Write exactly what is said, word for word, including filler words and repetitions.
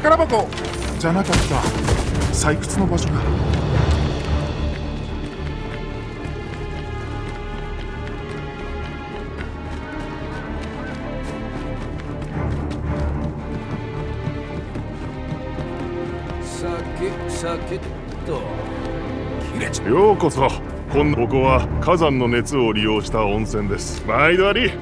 宝箱じゃなかった。採掘の場所が酒酒っと切れちゃう。ようこそ。ここは火山の熱を利用した温泉です。毎度あり。